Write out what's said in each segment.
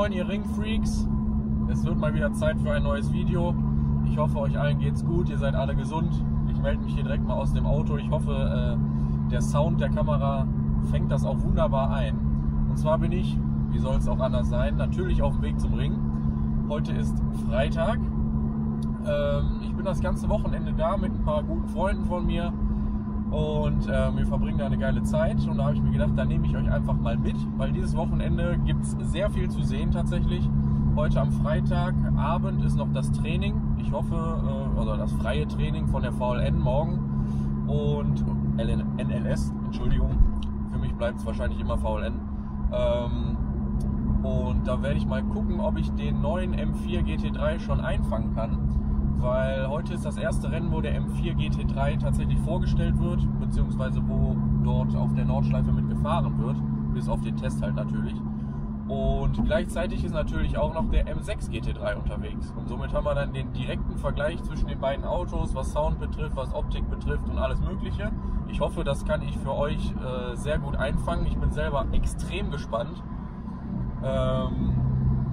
Moin ihr Ringfreaks, es wird mal wieder Zeit für ein neues Video. Ich hoffe euch allen geht's gut, ihr seid alle gesund. Ich melde mich hier direkt mal aus dem Auto. Ich hoffe der Sound der Kamera fängt das auch wunderbar ein. Und zwar bin ich, wie soll es auch anders sein, natürlich auf dem Weg zum Ring. Heute ist Freitag. Ich bin das ganze Wochenende da mit ein paar guten Freunden von mir und wir verbringen da eine geile Zeit, und da habe ich mir gedacht, da nehme ich euch einfach mal mit, weil dieses Wochenende gibt es sehr viel zu sehen tatsächlich. Heute am Freitagabend ist noch das Training, ich hoffe, oder das freie Training von der VLN morgen und NLS, Entschuldigung, für mich bleibt es wahrscheinlich immer VLN. Und da werde ich mal gucken, ob ich den neuen M4 GT3 schon einfangen kann, weil heute ist das erste Rennen, wo der M4 GT3 tatsächlich vorgestellt wird, beziehungsweise wo dort auf der Nordschleife mit gefahren wird, bis auf den Test halt natürlich. Und gleichzeitig ist natürlich auch noch der M6 GT3 unterwegs, und somit haben wir dann den direkten Vergleich zwischen den beiden Autos, was Sound betrifft, was Optik betrifft und alles mögliche. Ich hoffe, das kann ich für euch sehr gut einfangen. Ich bin selber extrem gespannt,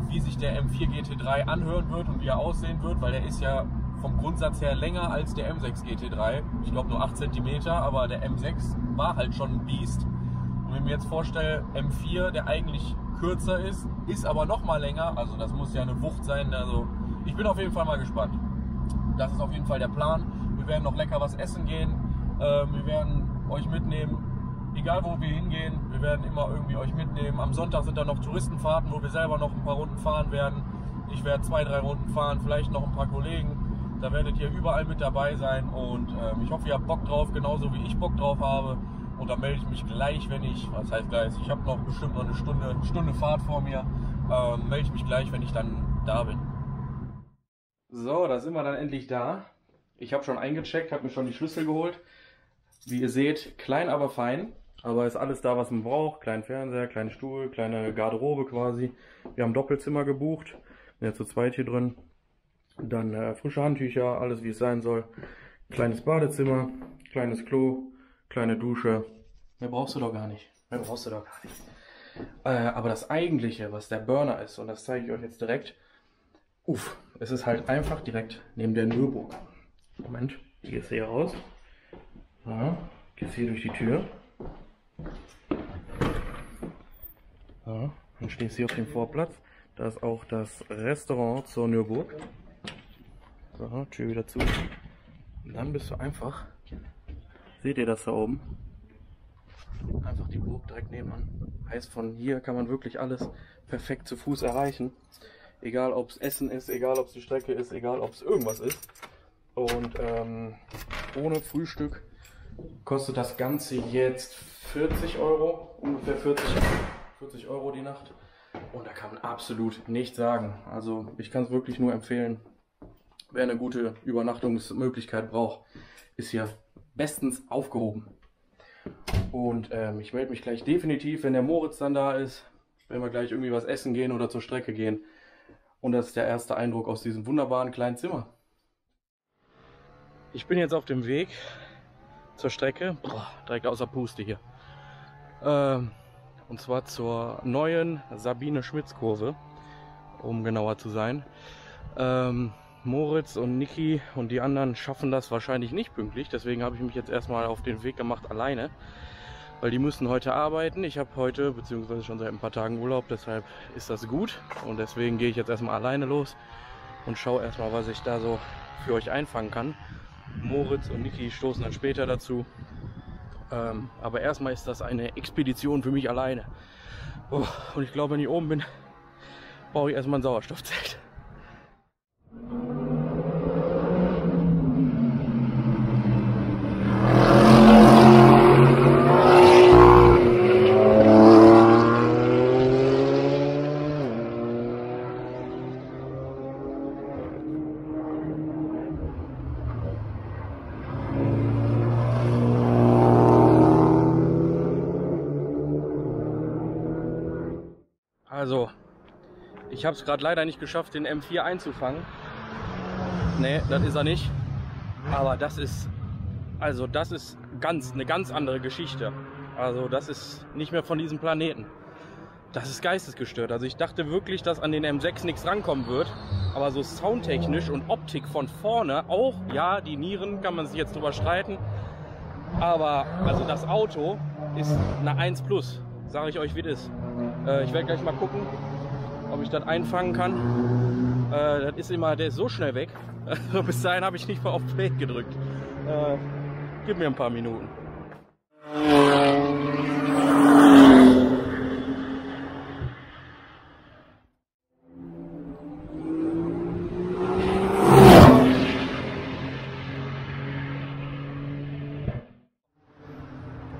wie sich der M4 GT3 anhören wird und wie er aussehen wird, weil der ist ja vom Grundsatz her länger als der M6 GT3. Ich glaube nur 8 cm, aber der M6 war halt schon ein Biest. Und wenn ich mir jetzt vorstelle, M4, der eigentlich kürzer ist, ist aber nochmal länger, also das muss ja eine Wucht sein. Also ich bin auf jeden Fall mal gespannt. Das ist auf jeden Fall der Plan. Wir werden noch lecker was essen gehen. Wir werden euch mitnehmen. Egal wo wir hingehen, wir werden immer irgendwie euch mitnehmen. Am Sonntag sind dann noch Touristenfahrten, wo wir selber noch ein paar Runden fahren werden. Ich werde 2, 3 Runden fahren, vielleicht noch ein paar Kollegen. Da werdet ihr überall mit dabei sein, und ich hoffe, ihr habt Bock drauf, genauso wie ich Bock drauf habe. Und dann melde ich mich gleich, wenn ich, was heißt gleich, ich habe noch bestimmt noch eine Stunde Fahrt vor mir, melde ich mich gleich, wenn ich dann da bin. So, da sind wir dann endlich da. Ich habe schon eingecheckt, habe mir schon die Schlüssel geholt. Wie ihr seht, klein aber fein. Aber ist alles da, was man braucht. Kleinen Fernseher, kleinen Stuhl, kleine Garderobe quasi. Wir haben Doppelzimmer gebucht. Wir sind zu zweit hier drin. Dann frische Handtücher, alles wie es sein soll. Kleines Badezimmer, kleines Klo, kleine Dusche. Mehr brauchst du doch gar nicht. Mehr brauchst du doch gar nicht. Aber das Eigentliche, was der Burner ist, und das zeige ich euch jetzt direkt. Uff, es ist halt einfach direkt neben der Nürburg. Moment, ich gehe jetzt hier raus. Ja, geht's hier durch die Tür. Ja, dann stehst du hier auf dem Vorplatz. Da ist auch das Restaurant zur Nürburg. So, Tür wieder zu. Und dann bist du einfach, seht ihr das da oben? Einfach die Burg direkt nebenan. Heißt, von hier kann man wirklich alles perfekt zu Fuß erreichen. Egal ob es Essen ist, egal ob es die Strecke ist, egal ob es irgendwas ist. Und ohne Frühstück kostet das Ganze jetzt 40 Euro, ungefähr 40 Euro die Nacht. Und da kann man absolut nichts sagen. Also ich kann es wirklich nur empfehlen, wer eine gute Übernachtungsmöglichkeit braucht, ist hier bestens aufgehoben. Und ich melde mich gleich definitiv, wenn der Moritz dann da ist, wenn wir gleich irgendwie was essen gehen oder zur Strecke gehen. Und das ist der erste Eindruck aus diesem wunderbaren kleinen Zimmer. Ich bin jetzt auf dem Weg zur Strecke, boah, direkt außer Puste hier, und zwar zur neuen Sabine-Schmitz-Kurve, um genauer zu sein. Moritz und Niki und die anderen schaffen das wahrscheinlich nicht pünktlich, deswegen habe ich mich jetzt erstmal auf den Weg gemacht alleine, weil die müssen heute arbeiten. Ich habe heute, beziehungsweise schon seit ein paar Tagen Urlaub, deshalb ist das gut, und deswegen gehe ich jetzt erstmal alleine los und schaue erstmal, was ich da so für euch einfangen kann. Moritz und Niki stoßen dann später dazu. Aber erstmal ist das eine Expedition für mich alleine. Oh, und ich glaube, wenn ich oben bin, brauche ich erstmal ein Sauerstoffzelt. Also, ich habe es gerade leider nicht geschafft, den M4 einzufangen. Ne, das ist er nicht. Aber das ist, also das ist eine ganz andere Geschichte. Also das ist nicht mehr von diesem Planeten. Das ist geistesgestört. Also ich dachte wirklich, dass an den M6 nichts rankommen wird. Aber so soundtechnisch und Optik von vorne, auch, ja, die Nieren, kann man sich jetzt drüber streiten. Aber also das Auto ist eine 1 Plus, sage ich euch, wie das ist. Ich werde gleich mal gucken, ob ich das einfangen kann. Das ist immer, der ist so schnell weg. Bis dahin habe ich nicht mal auf Play gedrückt. Gib mir ein paar Minuten.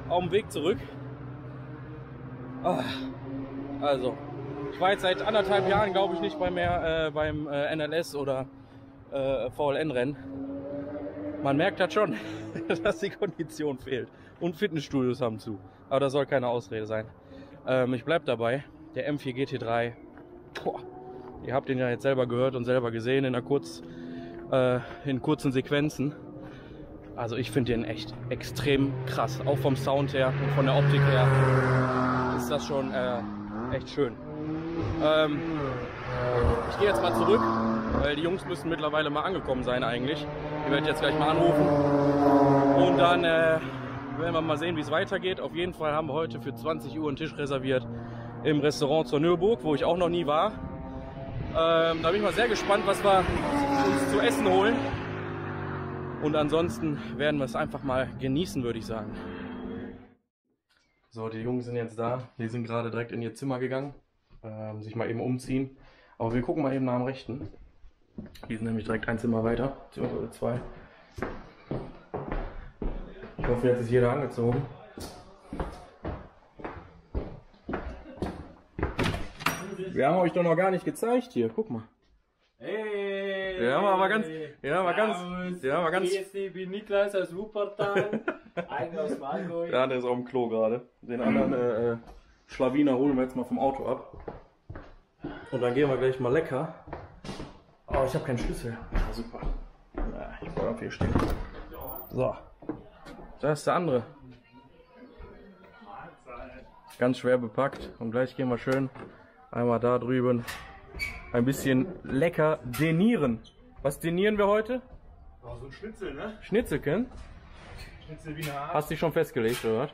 Auf dem Weg zurück. Also, ich war jetzt seit 1,5 Jahren, glaube ich, nicht beim NLS oder VLN-Rennen. Man merkt das schon, dass die Kondition fehlt. Und Fitnessstudios haben zu. Aber das soll keine Ausrede sein. Ich bleibe dabei. Der M4 GT3, boah, ihr habt den ja jetzt selber gehört und selber gesehen in, kurzen Sequenzen. Also ich finde den echt extrem krass, auch vom Sound her und von der Optik her ist das schon echt schön. Ich gehe jetzt mal zurück, weil die Jungs müssen mittlerweile mal angekommen sein eigentlich. Ich werde jetzt gleich mal anrufen und dann werden wir mal sehen, wie es weitergeht. Auf jeden Fall haben wir heute für 20 Uhr einen Tisch reserviert im Restaurant zur Nürburg, wo ich auch noch nie war. Da bin ich mal sehr gespannt, was wir uns zu essen holen. Und ansonsten werden wir es einfach mal genießen, würde ich sagen. So, die Jungen sind jetzt da. Die sind gerade direkt in ihr Zimmer gegangen. Sich mal eben umziehen. Aber wir gucken mal eben nach dem Rechten. Die sind nämlich direkt ein Zimmer weiter. Oder zwei. Ich hoffe, jetzt ist jeder angezogen. Wir haben euch doch noch gar nicht gezeigt hier. Guck mal. Hey! Ja, aber ganz. Ja, aber ganz. Ja, aber ganz. Ich bin Niklas aus Wuppertal. Einer aus Marburg. Ja, der ist auf dem Klo gerade. Den anderen Schlawiner holen wir jetzt mal vom Auto ab. Und dann gehen wir gleich mal lecker. Oh, ich habe keinen Schlüssel. Ja, super. Na, ich brauche auf hier stehen. So. Da ist der andere. Ganz schwer bepackt. Und gleich gehen wir schön einmal da drüben. Ein bisschen lecker denieren. Was denieren wir heute? Oh, so ein Schnitzel, ne? Schnitzelchen? Schnitzel wie eine Art. Hast du dich schon festgelegt, oder was?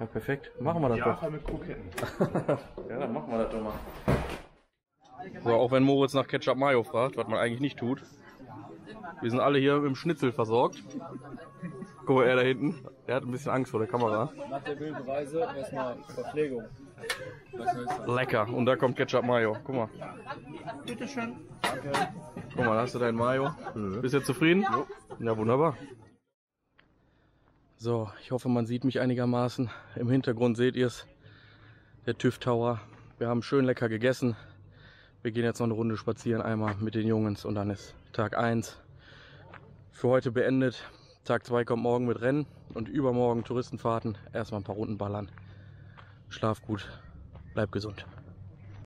Ja, perfekt. Machen wir das doch. Ja, mit Kroketten. Ja, dann machen wir das doch mal. So, auch wenn Moritz nach Ketchup Mayo fragt, was man eigentlich nicht tut. Wir sind alle hier im Schnitzel versorgt. Guck mal, er da hinten. Der hat ein bisschen Angst vor der Kamera. Nach der Bildreise erstmal Verpflegung. Lecker. Und da kommt Ketchup Mayo. Guck mal. Bitte schön. Danke. Guck mal, da hast du dein Mayo. Bist du zufrieden? Jo. Ja, wunderbar. So, ich hoffe, man sieht mich einigermaßen. Im Hintergrund seht ihr es. Der TÜV Tower. Wir haben schön lecker gegessen. Wir gehen jetzt noch eine Runde spazieren, einmal mit den Jungs. Und dann ist Tag 1 für heute beendet. Tag 2 kommt morgen mit Rennen und übermorgen Touristenfahrten. Erstmal ein paar Runden ballern. Schlaf gut, bleib gesund.